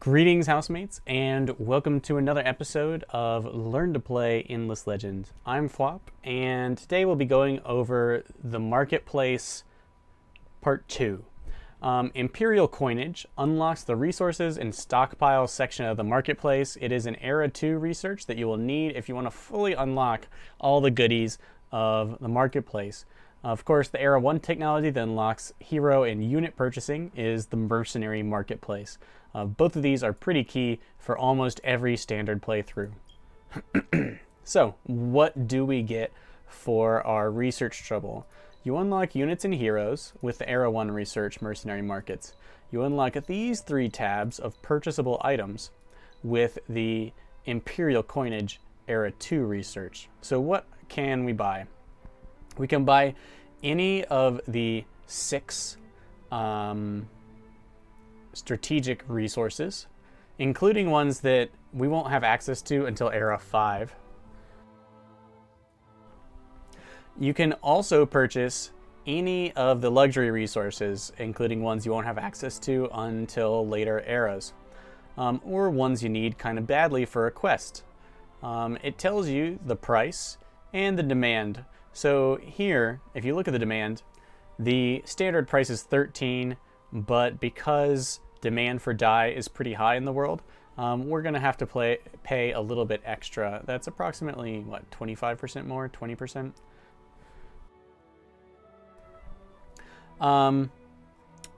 Greetings, housemates, and welcome to another episode of Learn to Play Endless Legend. I'm Phwop, and today we'll be going over the Marketplace Part 2. Imperial Coinage unlocks the resources and stockpile section of the Marketplace. It is an Era 2 research that you will need if you want to fully unlock all the goodies of the Marketplace. Of course, the Era 1 technology that unlocks hero and unit purchasing is the Mercenary Marketplace. Both of these are pretty key for almost every standard playthrough. So, what do we get for our research trouble? You unlock units and heroes with the Era 1 research mercenary markets. You unlock these three tabs of purchasable items with the Imperial Coinage Era 2 research. So what can we buy? We can buy any of the six strategic resources, including ones that we won't have access to until Era 5. You can also purchase any of the luxury resources, including ones you won't have access to until later eras, or ones you need kind of badly for a quest. It tells you the price and the demand. So here, if you look at the demand, the standard price is 13, but because demand for dye is pretty high in the world, we're going to have to pay a little bit extra. That's approximately, what, 25% more, 20%?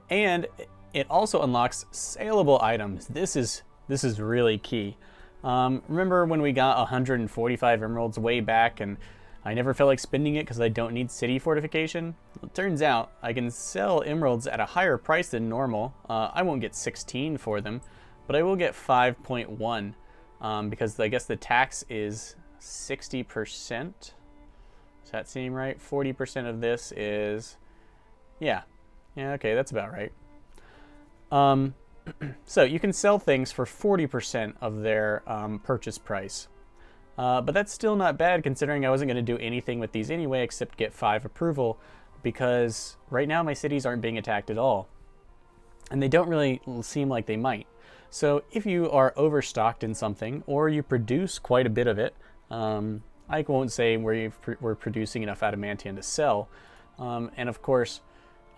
And it also unlocks saleable items. This is really key. Remember when we got 145 emeralds way back and I never felt like spending it because I don't need city fortification? Well, it turns out I can sell emeralds at a higher price than normal. I won't get 16 for them, but I will get 5.1 because I guess the tax is 60%. Does that seem right? 40% of this is... Yeah, okay, that's about right. So you can sell things for 40% of their purchase price. But that's still not bad, considering I wasn't going to do anything with these anyway except get 5 approval, because right now my cities aren't being attacked at all. And they don't really seem like they might. So if you are overstocked in something, or you produce quite a bit of it, I won't say we're producing enough adamantium to sell. And of course,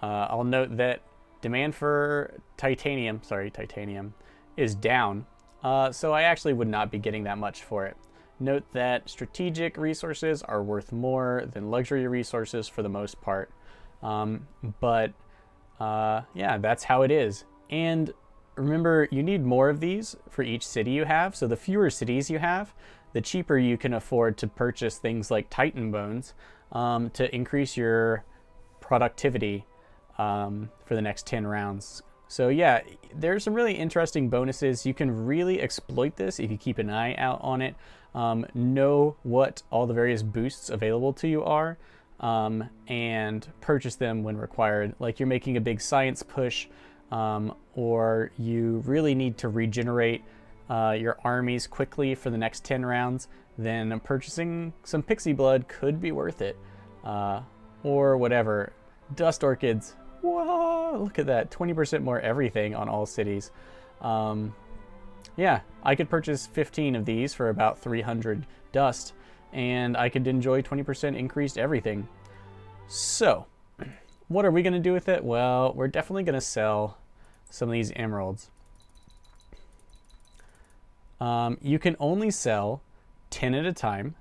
I'll note that demand for titanium is down. So I actually would not be getting that much for it. Note that strategic resources are worth more than luxury resources for the most part. Yeah, that's how it is. And remember, you need more of these for each city you have. So the fewer cities you have, the cheaper you can afford to purchase things like Titan Bones to increase your productivity for the next 10 rounds. So yeah, there's some really interesting bonuses. You can really exploit this if you keep an eye out on it. Know what all the various boosts available to you are and purchase them when required. Like you're making a big science push or you really need to regenerate your armies quickly for the next 10 rounds, then purchasing some pixie blood could be worth it. Or whatever. Dust orchids. Whoa, look at that, 20% more everything on all cities. Yeah, I could purchase 15 of these for about 300 dust, and I could enjoy 20% increased everything. So, what are we going to do with it? Well, we're definitely going to sell some of these emeralds. You can only sell 10 at a time,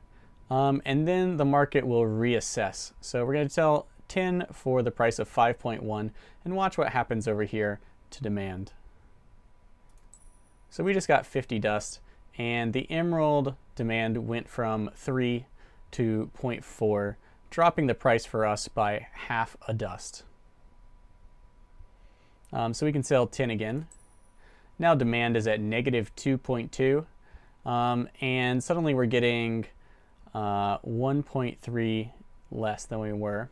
and then the market will reassess. So we're going to sell 10 for the price of 5.1 and watch what happens over here to demand. So we just got 50 dust and the emerald demand went from 3 to 0.4, dropping the price for us by half a dust. So we can sell 10 again. Now demand is at negative 2.2 and suddenly we're getting 1.3 less than we were.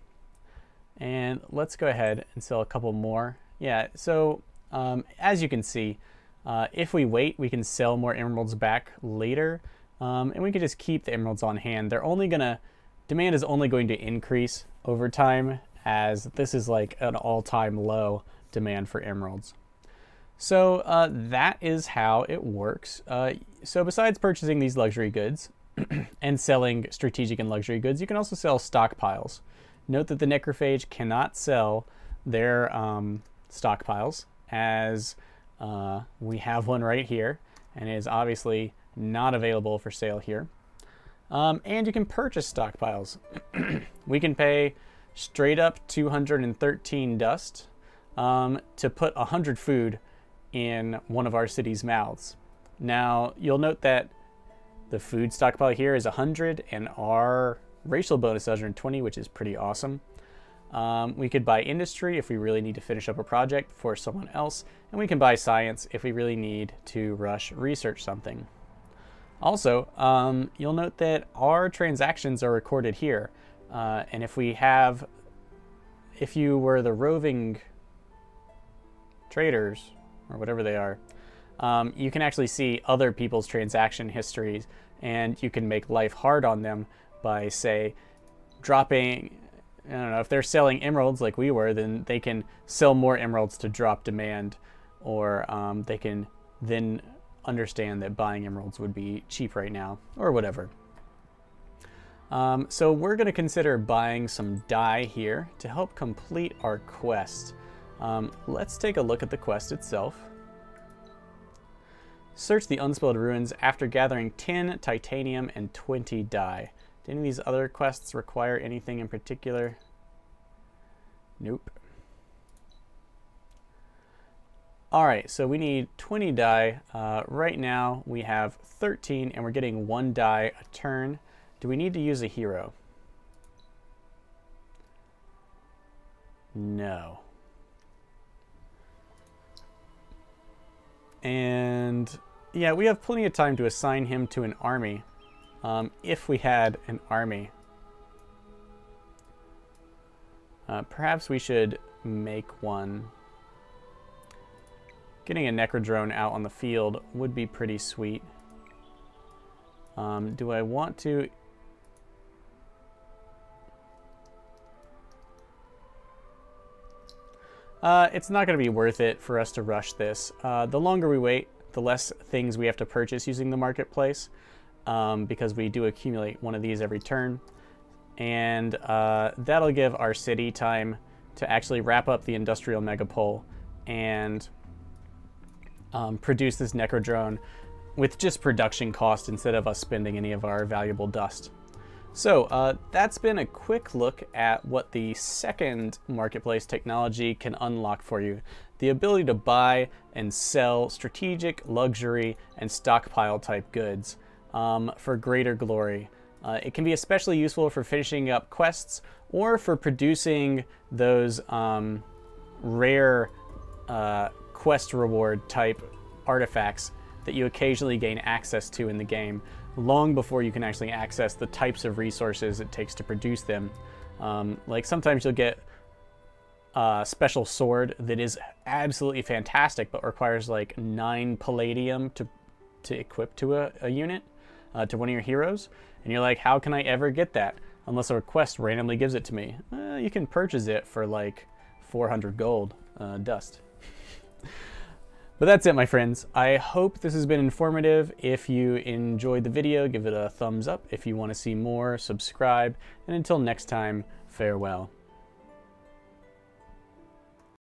And let's go ahead and sell a couple more. Yeah, so as you can see, if we wait, we can sell more emeralds back later. And we can just keep the emeralds on hand. They're only gonna, demand is only going to increase over time as this is like an all-time low demand for emeralds. So that is how it works. So besides purchasing these luxury goods and selling strategic and luxury goods, you can also sell stockpiles. Note that the Necrophage cannot sell their stockpiles, as we have one right here, and it is obviously not available for sale here. And you can purchase stockpiles. We can pay straight up 213 dust to put 100 food in one of our city's mouths. Now, you'll note that the food stockpile here is 100 and our racial bonus 120, which is pretty awesome. We could buy industry if we really need to finish up a project before someone else, and we can buy science if we really need to rush research something. Also, you'll note that our transactions are recorded here, and if you were the roving traders, or whatever they are, you can actually see other people's transaction histories, and you can make life hard on them by, say, dropping, I don't know, if they're selling emeralds like we were, then they can sell more emeralds to drop demand, or they can then understand that buying emeralds would be cheap right now, or whatever. So we're going to consider buying some dye here to help complete our quest. Let's take a look at the quest itself. Search the Unspelled Ruins after gathering 10 titanium and 20 dye. Do any of these other quests require anything in particular? Nope. Alright, so we need 20 dye. Right now we have 13 and we're getting 1 dye a turn. Do we need to use a hero? No. And yeah, we have plenty of time to assign him to an army, if we had an army. Perhaps we should make one. Getting a Necrodrone out on the field would be pretty sweet. Do I want to... it's not going to be worth it for us to rush this. The longer we wait, the less things we have to purchase using the marketplace, because we do accumulate one of these every turn. And that'll give our city time to actually wrap up the industrial megapole and produce this Necrodrone with just production cost instead of us spending any of our valuable dust. So that's been a quick look at what the second marketplace technology can unlock for you. The ability to buy and sell strategic, luxury, and stockpile type goods for greater glory. It can be especially useful for finishing up quests or for producing those rare quest reward type artifacts that you occasionally gain access to in the game, long before you can actually access the types of resources it takes to produce them. Like sometimes you'll get a special sword that is absolutely fantastic but requires like 9 palladium to equip to a unit, to one of your heroes, and you're like, how can I ever get that unless a request randomly gives it to me? You can purchase it for like 400 gold dust. But that's it, my friends. I hope this has been informative. If you enjoyed the video, give it a thumbs up. If you want to see more, subscribe. And until next time, farewell.